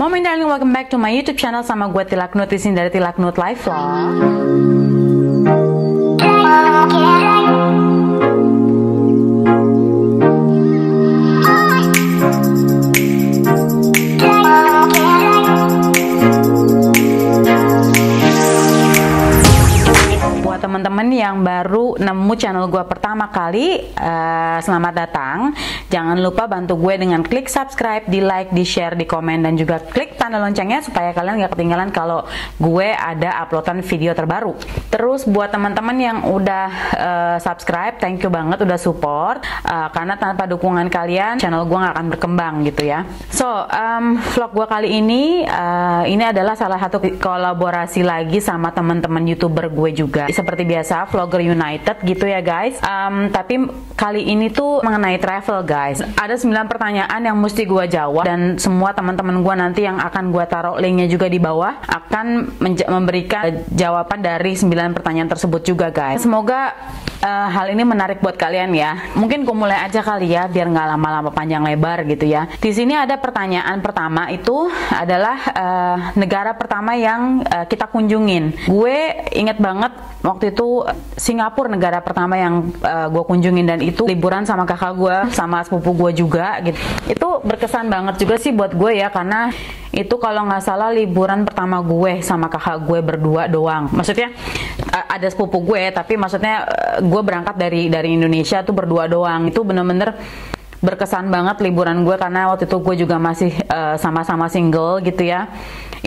Mom and darling, welcome back to my YouTube channel. Sama gue Tilaknut, disini dari Tilaknut Live Vlog. Teman-teman yang baru nemu channel gue pertama kali, selamat datang. Jangan lupa bantu gue dengan klik subscribe, di like, di share, di komen, dan juga klik tanda loncengnya supaya kalian gak ketinggalan kalau gue ada uploadan video terbaru. Terus buat teman-teman yang udah subscribe, thank you banget udah support, karena tanpa dukungan kalian channel gue gak akan berkembang gitu ya. So vlog gue kali ini adalah salah satu kolaborasi lagi sama teman-teman youtuber gue juga, seperti biasa vlogger United gitu ya guys. Tapi kali ini tuh mengenai travel guys. Ada 9 pertanyaan yang mesti gua jawab, dan semua teman-teman gua nanti yang akan gua taruh linknya juga di bawah akan memberikan jawaban dari 9 pertanyaan tersebut juga guys. Semoga hal ini menarik buat kalian ya. Mungkin gue mulai aja kali ya biar nggak lama-lama panjang lebar gitu ya. Di sini ada pertanyaan pertama, itu adalah negara pertama yang kita kunjungin. Gue inget banget waktu itu Singapura negara pertama yang gue kunjungin, dan itu liburan sama kakak gue sama sepupu gue juga gitu. Itu berkesan banget juga sih buat gue ya, karena itu kalau nggak salah liburan pertama gue sama kakak gue berdua doang. Maksudnya ada sepupu gue, tapi maksudnya gue berangkat dari Indonesia tuh berdua doang. Itu bener-bener berkesan banget liburan gue, karena waktu itu gue juga masih sama-sama single gitu ya.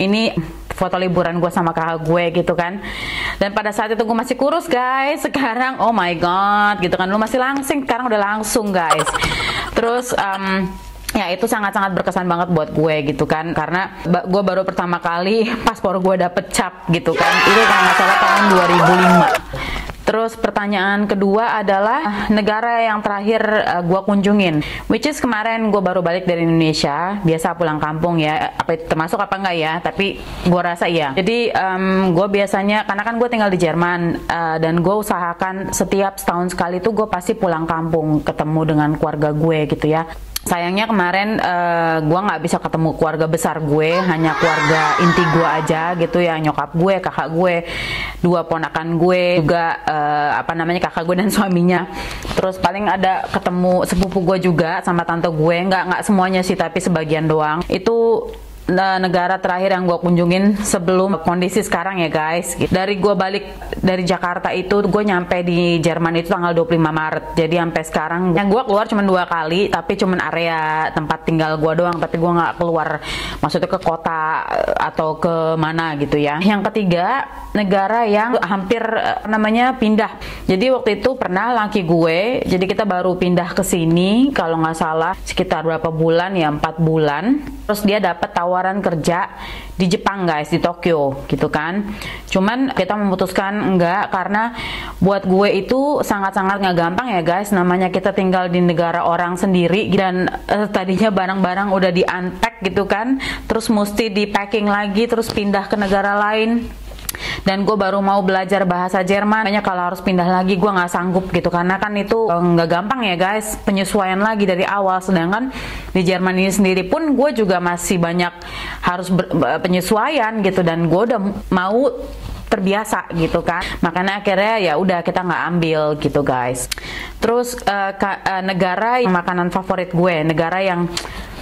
Ini foto liburan gue sama kakak gue gitu kan, dan pada saat itu gue masih kurus guys. Sekarang oh my god gitu kan, lu masih langsing, sekarang udah langsung guys. Terus ya itu sangat-sangat berkesan banget buat gue gitu kan, karena gue baru pertama kali paspor gue dapet cap gitu kan. Itu kalau nggak salah tahun 2005. Terus pertanyaan kedua adalah negara yang terakhir gue kunjungin, which is kemarin gue baru balik dari Indonesia. Biasa pulang kampung ya, apa itu termasuk apa enggak ya, tapi gue rasa iya. Jadi gue biasanya, karena kan gue tinggal di Jerman, dan gue usahakan setiap setahun sekali tuh gue pasti pulang kampung ketemu dengan keluarga gue gitu ya. Sayangnya kemarin gue nggak bisa ketemu keluarga besar gue, hanya keluarga inti gue aja gitu ya. Nyokap gue, kakak gue, 2 ponakan gue juga, kakak gue dan suaminya. Terus paling ada ketemu sepupu gue juga sama tante gue, nggak semuanya sih tapi sebagian doang. Itu negara terakhir yang gue kunjungin sebelum kondisi sekarang ya guys. Dari gue balik dari Jakarta itu, gue nyampe di Jerman itu tanggal 25 Maret. Jadi sampai sekarang yang gue keluar cuma 2 kali, tapi cuma area tempat tinggal gue doang, tapi gue nggak keluar maksudnya ke kota atau ke mana gitu ya. Yang ketiga, negara yang hampir namanya pindah. Jadi waktu itu pernah laki gue, jadi kita baru pindah ke sini kalau nggak salah sekitar berapa bulan ya, 4 bulan. Terus dia dapat tawaran kerja di Jepang guys, di Tokyo gitu kan. Cuman kita memutuskan enggak, karena buat gue itu sangat-sangat nggak gampang ya guys, namanya kita tinggal di negara orang sendiri, dan tadinya barang-barang udah di-unpack gitu kan, terus mesti di-packing lagi, terus pindah ke negara lain. Dan gue baru mau belajar bahasa Jerman, makanya kalau harus pindah lagi gue nggak sanggup gitu, karena kan itu nggak gampang ya guys, penyesuaian lagi dari awal. Sedangkan di Jerman ini sendiri pun gue juga masih banyak harus penyesuaian gitu, dan gue udah mau terbiasa gitu kan, makanya akhirnya ya udah kita nggak ambil gitu guys. Terus negara yang makanan favorit gue, negara yang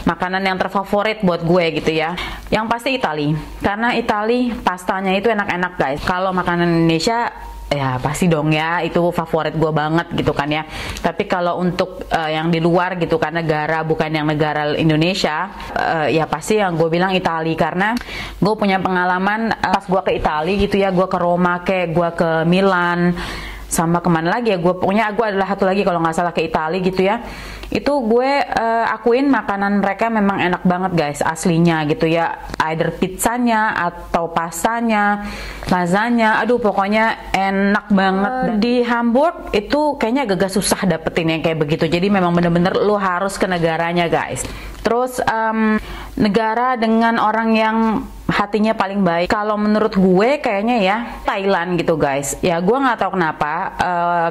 makanan yang terfavorit buat gue gitu ya, yang pasti Italia, karena Italia pastanya itu enak-enak guys. Kalau makanan Indonesia ya pasti dong ya, itu favorit gue banget gitu kan ya. Tapi kalau untuk yang di luar gitu kan, negara bukan yang negara Indonesia, ya pasti yang gue bilang Italia, karena gue punya pengalaman pas gue ke Italia gitu ya. Gue ke Roma, gue ke Milan, sama kemana lagi ya, pokoknya gue adalah satu lagi kalau nggak salah ke Italia gitu ya. Itu gue akuin makanan mereka memang enak banget guys aslinya gitu ya, either pizzanya atau pastanya, lazanya, aduh pokoknya enak banget. Di Hamburg itu kayaknya agak susah dapetin yang kayak begitu, jadi memang bener-bener lo harus ke negaranya guys. Terus negara dengan orang yang hatinya paling baik. Kalau menurut gue kayaknya ya Thailand gitu guys. Ya gue nggak tahu kenapa,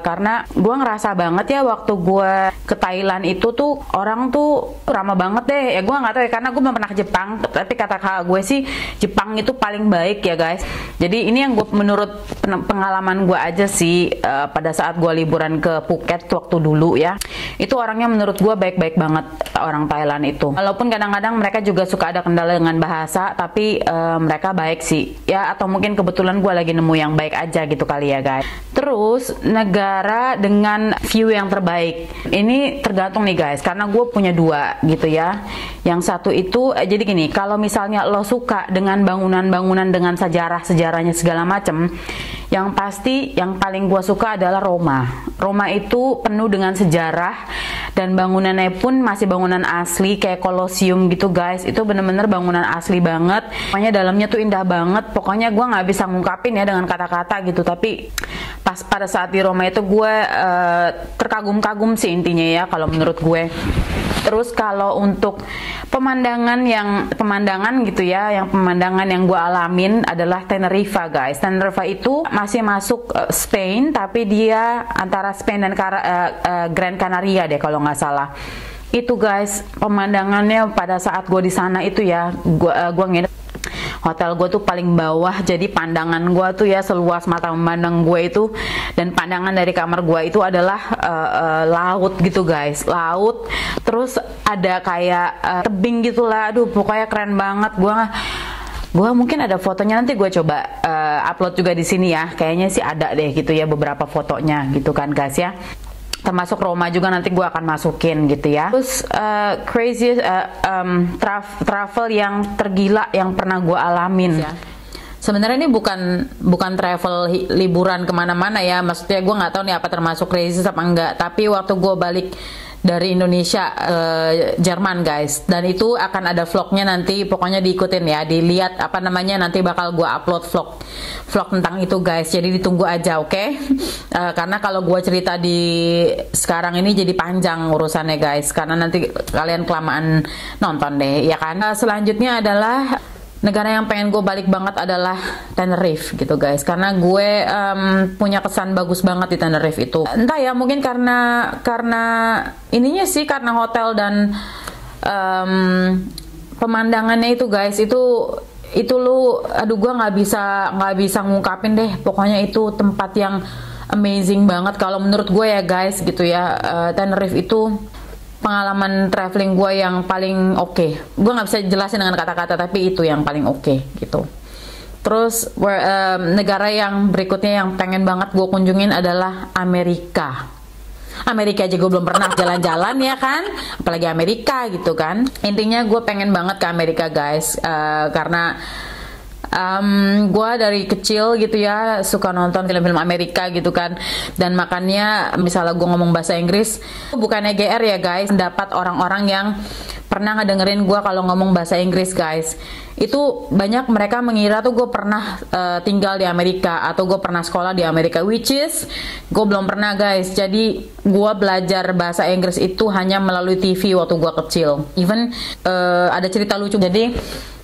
karena gue ngerasa banget ya waktu gue ke Thailand itu tuh orang tuh ramah banget deh. Ya gue nggak tahu ya, karena gue belum pernah ke Jepang, tapi kata kakak gue sih Jepang itu paling baik ya guys. Jadi ini yang gue menurut pengalaman gue aja sih pada saat gue liburan ke Phuket waktu dulu ya. Itu orangnya menurut gue baik-baik banget orang Thailand itu. Walaupun kadang-kadang mereka juga suka ada kendala dengan bahasa, tapi mereka baik sih ya, atau mungkin kebetulan gue lagi nemu yang baik aja gitu kali ya guys. Terus negara dengan view yang terbaik ini tergantung nih guys, karena gue punya dua gitu ya. Yang satu itu jadi gini, kalau misalnya lo suka dengan bangunan-bangunan dengan sejarah-sejarahnya segala macem, yang pasti yang paling gue suka adalah Roma. Roma itu penuh dengan sejarah dan bangunannya pun masih bangunan asli kayak Kolosium gitu guys. Itu bener-bener bangunan asli banget, pokoknya dalamnya tuh indah banget. Pokoknya gue nggak bisa ngungkapin ya dengan kata-kata gitu, tapi pas pada saat di Roma itu gue terkagum-kagum sih intinya ya kalau menurut gue. Terus kalau untuk pemandangan gitu ya, yang pemandangan yang gue alamin adalah Tenerife guys. Tenerife itu masih masuk Spain, tapi dia antara Spain dan Grand Canaria deh kalau nggak salah. Itu guys pemandangannya pada saat gue di sana itu ya, gue nginep. Hotel gue tuh paling bawah, jadi pandangan gue tuh ya seluas mata memandang gue itu, dan pandangan dari kamar gue itu adalah laut gitu guys, laut. Terus ada kayak tebing gitulah, aduh pokoknya keren banget. Gue mungkin ada fotonya, nanti gue coba upload juga di sini ya, kayaknya sih ada deh gitu ya beberapa fotonya gitu kan guys ya. Termasuk Roma juga nanti gue akan masukin gitu ya. Terus crazy travel yang tergila yang pernah gue alamin ya. Sebenarnya ini bukan travel liburan kemana-mana ya, maksudnya gue nggak tahu nih apa termasuk crazy apa enggak. Tapi waktu gue balik dari Indonesia Jerman guys, dan itu akan ada vlognya nanti, pokoknya diikutin ya, dilihat apa namanya, nanti bakal gue upload vlog tentang itu guys. Jadi ditunggu aja, oke? Karena kalau gue cerita di sekarang ini jadi panjang urusannya guys, karena nanti kalian kelamaan nonton deh ya kan. Selanjutnya adalah negara yang pengen gue balik banget adalah Tenerife gitu guys, karena gue punya kesan bagus banget di Tenerife itu. Entah ya, mungkin karena ininya sih, karena hotel dan pemandangannya itu guys, itu lu aduh gue nggak bisa ngungkapin deh, pokoknya itu tempat yang amazing banget kalau menurut gue ya guys gitu ya. Tenerife itu pengalaman traveling gue yang paling oke. Gue nggak bisa jelasin dengan kata-kata, tapi itu yang paling oke gitu. Terus negara yang berikutnya yang pengen banget gue kunjungin adalah Amerika. Amerika aja gue belum pernah jalan-jalan ya kan, apalagi Amerika gitu kan. Intinya gue pengen banget ke Amerika guys, karena gue dari kecil gitu ya suka nonton film-film Amerika gitu kan, dan makanya misalnya gue ngomong bahasa Inggris, bukannya GR ya guys, dapat orang-orang yang pernah ngedengerin gue kalau ngomong bahasa Inggris guys, itu banyak mereka mengira tuh gue pernah tinggal di Amerika atau gue pernah sekolah di Amerika, which is gue belum pernah guys. Jadi gue belajar bahasa Inggris itu hanya melalui TV waktu gue kecil. Even ada cerita lucu, jadi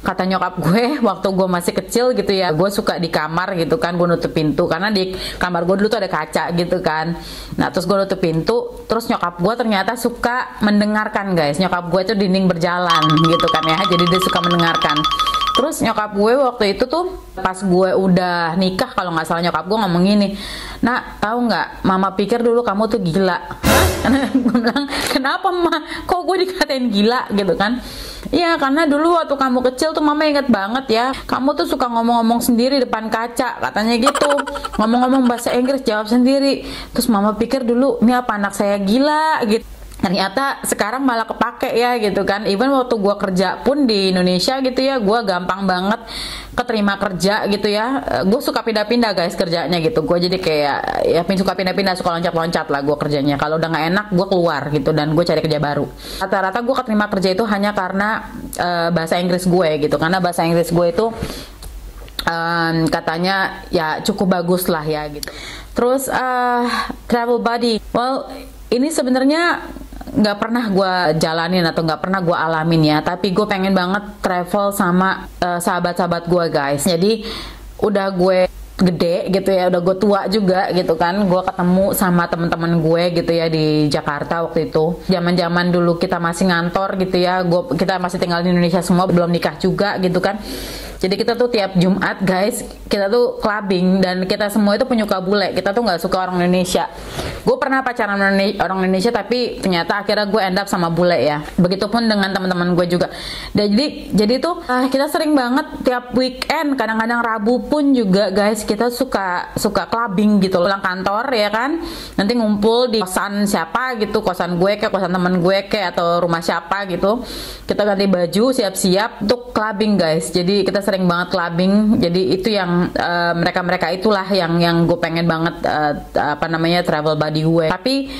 kata nyokap gue waktu gue masih kecil gitu ya, gue suka di kamar gitu kan, gue nutup pintu, karena di kamar gue dulu tuh ada kaca gitu kan. Nah terus gue nutup pintu, terus nyokap gue ternyata suka mendengarkan guys. Nyokap gue itu dinding berjalan gitu kan ya, jadi dia suka mendengarkan. Terus nyokap gue waktu itu tuh pas gue udah nikah kalau nggak salah, nyokap gue ngomong gini, "Nak, tahu nggak, mama pikir dulu kamu tuh gila." Gue bilang, "Kenapa ma? Kok gue dikatain gila?" gitu kan. "Iya, karena dulu waktu kamu kecil tuh mama inget banget ya, kamu tuh suka ngomong-ngomong sendiri depan kaca," katanya gitu. "Ngomong-ngomong bahasa Inggris, jawab sendiri. Terus mama pikir dulu, ini apa anak saya gila?" gitu. Ternyata sekarang malah kepake ya gitu kan. Even waktu gue kerja pun di Indonesia gitu ya, gue gampang banget keterima kerja gitu ya. Gue suka pindah-pindah guys kerjanya gitu. Gue jadi kayak ya suka pindah-pindah, suka loncat-loncat lah gue kerjanya. Kalau udah gak enak gue keluar gitu, dan gue cari kerja baru. Rata-rata gue keterima kerja itu hanya karena bahasa Inggris gue gitu. Karena bahasa Inggris gue itu katanya ya cukup bagus lah ya gitu. Terus travel buddy, well ini sebenarnya nggak pernah gue jalanin atau nggak pernah gue alamin ya, tapi gue pengen banget travel sama sahabat-sahabat gue guys. Jadi udah gue gede gitu ya, udah gue tua juga gitu kan, gue ketemu sama temen-temen gue gitu ya di Jakarta waktu itu. Zaman-zaman dulu kita masih ngantor gitu ya, kita masih tinggal di Indonesia semua, belum nikah juga gitu kan. Jadi kita tuh tiap Jumat guys, kita tuh clubbing, dan kita semua itu penyuka bule, kita tuh nggak suka orang Indonesia. Gue pernah pacaran orang Indonesia tapi ternyata akhirnya gue end up sama bule ya. Begitupun dengan teman-teman gue juga. Dan jadi tuh kita sering banget tiap weekend, kadang-kadang Rabu pun juga guys, kita suka clubbing gitu, pulang kantor ya kan, nanti ngumpul di kosan siapa gitu, kosan gue kayak kosan temen gue kayak, atau rumah siapa gitu, kita ganti baju siap-siap untuk clubbing guys. Jadi kita sering banget clubbing, jadi itu yang mereka-mereka itulah yang gue pengen banget travel buddy gue. Tapi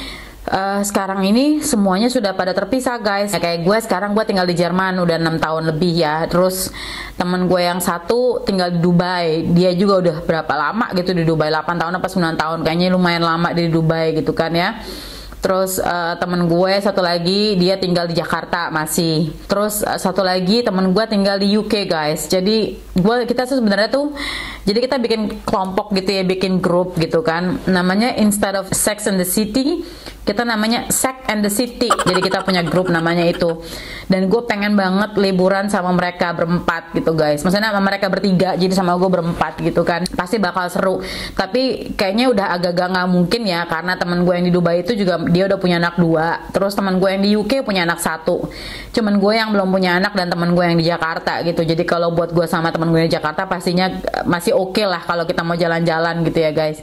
sekarang ini semuanya sudah pada terpisah guys. Nah, kayak gue sekarang gue tinggal di Jerman udah 6 tahun lebih ya. Terus temen gue yang satu tinggal di Dubai, dia juga udah berapa lama gitu di Dubai, 8 tahun apa 9 tahun kayaknya, lumayan lama di Dubai gitu kan ya. Terus temen gue satu lagi dia tinggal di Jakarta masih. Terus satu lagi temen gue tinggal di UK guys. Jadi kita sebenarnya tuh, jadi kita bikin kelompok gitu ya, bikin grup gitu kan, namanya instead of Sex and the City, kita namanya Sex and the City. Jadi kita punya grup namanya itu. Dan gue pengen banget liburan sama mereka berempat gitu guys. Maksudnya sama mereka bertiga, jadi sama gue berempat gitu kan. Pasti bakal seru. Tapi kayaknya udah agak-agak nggak mungkin ya, karena teman gue yang di Dubai itu juga dia udah punya anak 2. Terus teman gue yang di UK punya anak 1. Cuman gue yang belum punya anak dan teman gue yang di Jakarta gitu. Jadi kalau buat gue sama teman gue di Jakarta pastinya masih oke lah kalau kita mau jalan-jalan gitu ya guys.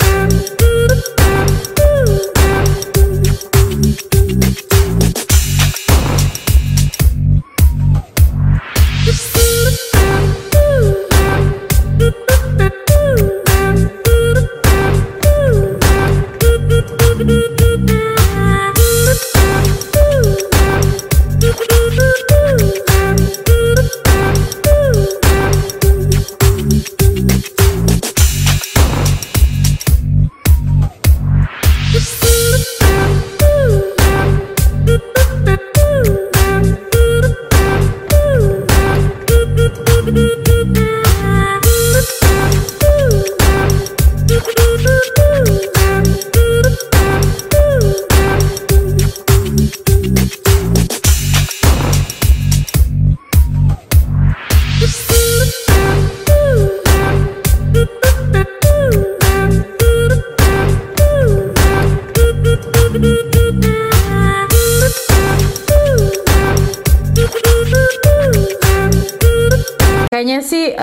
kayaknya sih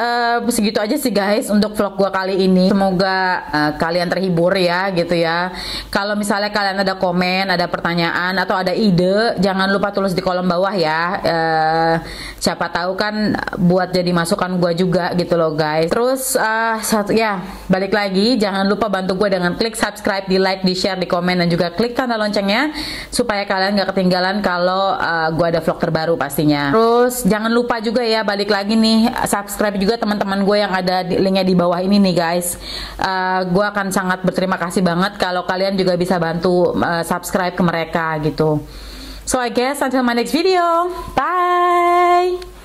segitu aja sih guys untuk vlog gua kali ini. Semoga kalian terhibur ya gitu ya. Kalau misalnya kalian ada komen, ada pertanyaan atau ada ide, jangan lupa tulis di kolom bawah ya. Siapa tahu kan buat jadi masukan gua juga gitu loh guys. Terus ya balik lagi, jangan lupa bantu gua dengan klik subscribe, di like, di share, di komen, dan juga klik tanda loncengnya supaya kalian gak ketinggalan kalau gua ada vlog terbaru pastinya. Terus jangan lupa juga ya, balik lagi nih, subscribe juga teman-teman gue yang ada linknya di bawah ini nih guys. Gue akan sangat berterima kasih banget kalau kalian juga bisa bantu subscribe ke mereka gitu. So I guess until my next video, bye.